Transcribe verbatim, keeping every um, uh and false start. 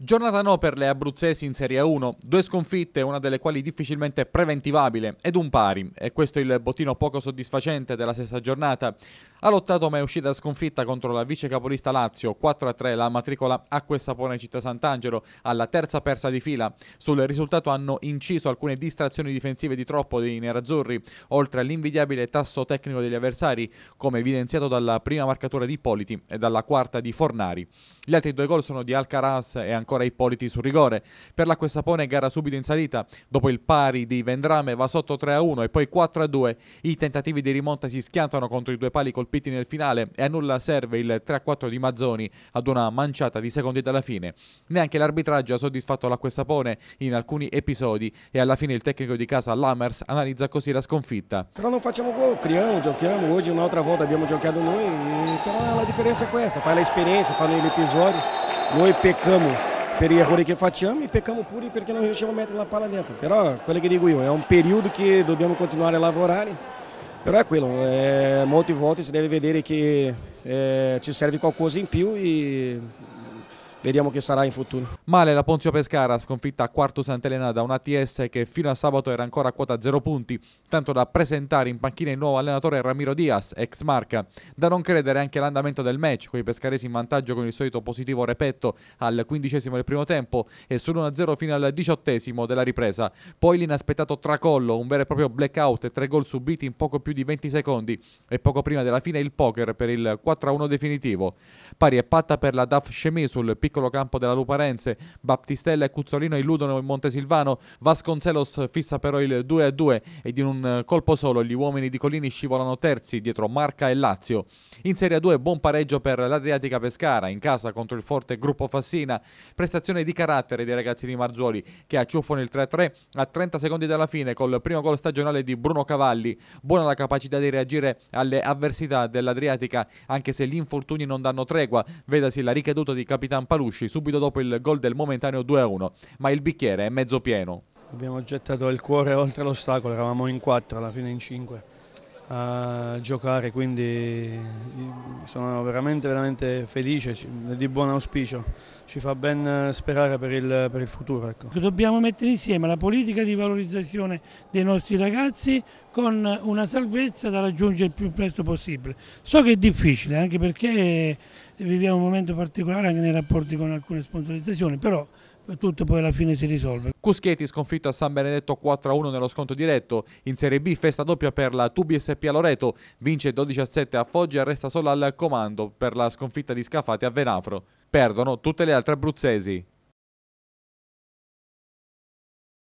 Giornata no per le abruzzesi in Serie uno, due sconfitte, una delle quali difficilmente preventivabile, ed un pari. E questo è il bottino poco soddisfacente della sesta giornata. Ha lottato ma è uscita sconfitta contro la vice capolista Lazio, quattro a tre la matricola Acqua e Sapone Città Sant'Angelo, alla terza persa di fila. Sul risultato hanno inciso alcune distrazioni difensive di troppo dei nerazzurri, oltre all'invidiabile tasso tecnico degli avversari, come evidenziato dalla prima marcatura di Politi e dalla quarta di Fornari. Gli altri due gol sono di Alcaraz e ancora ancora Ippoliti sul rigore. Per l'Acqua e Sapone gara subito in salita, dopo il pari di Vendrame va sotto tre a uno e poi quattro a due, i tentativi di rimonta si schiantano contro i due pali colpiti nel finale e a nulla serve il tre a quattro di Mazzoni ad una manciata di secondi dalla fine. Neanche l'arbitraggio ha soddisfatto l'Acqua e Sapone in alcuni episodi e alla fine il tecnico di casa Lammers analizza così la sconfitta. Però non facciamo gol, creiamo, giochiamo, oggi un'altra volta abbiamo giocato noi, però la differenza è questa, fa l'esperienza, fa l'episodio, noi pecamo per errori che facciamo e pecamo pure perché non riusciamo a metterla palla dentro. Però quello che dico io, è un periodo che dobbiamo continuare a lavorare, però è quello, eh, molte volte si deve vedere che eh, ci serve qualcosa in più e vediamo che sarà in futuro. Male la Ponzio Pescara, sconfitta a quarto Sant'Elena da un A T S che fino a sabato era ancora a quota zero punti, tanto da presentare in panchina il nuovo allenatore Ramiro Diaz, ex Marca. Da non credere anche l'andamento del match, con i pescaresi in vantaggio con il solito positivo repetto al quindicesimo del primo tempo e sull'uno a zero fino al diciottesimo della ripresa. Poi l'inaspettato tracollo, un vero e proprio blackout e tre gol subiti in poco più di venti secondi e poco prima della fine il poker per il quattro a uno definitivo. Pari e patta per la D A F Scemi sul piccolo Piccolo campo della Luparense, Battistella e Cuzzolino illudono il Montesilvano, Vasconcelos fissa però il due a due ed in un colpo solo gli uomini di Colini scivolano terzi dietro Marca e Lazio. In Serie due buon pareggio per l'Adriatica Pescara, in casa contro il forte Gruppo Fassina, prestazione di carattere dei ragazzi di Marzuoli che acciuffano il tre a tre a trenta secondi dalla fine col primo gol stagionale di Bruno Cavalli, buona la capacità di reagire alle avversità dell'Adriatica anche se gli infortuni non danno tregua, vedasi la ricaduta di Capitan Palucci Palucci subito dopo il gol del momentaneo due a uno, ma il bicchiere è mezzo pieno. Abbiamo gettato il cuore oltre l'ostacolo, eravamo in quattro, alla fine in cinque a giocare, quindi sono veramente, veramente felice, di buon auspicio, ci fa ben sperare per il, per il futuro. Ecco. Dobbiamo mettere insieme la politica di valorizzazione dei nostri ragazzi con una salvezza da raggiungere il più presto possibile. So che è difficile, anche perché viviamo un momento particolare anche nei rapporti con alcune sponsorizzazioni, però tutto poi alla fine si risolve. Cuschetti sconfitto a San Benedetto quattro a uno nello sconto diretto. In Serie B festa doppia per la Tubi S P a Loreto, vince dodici a sette a Foggia e resta solo al comando per la sconfitta di Scafati a Venafro. Perdono tutte le altre abruzzesi.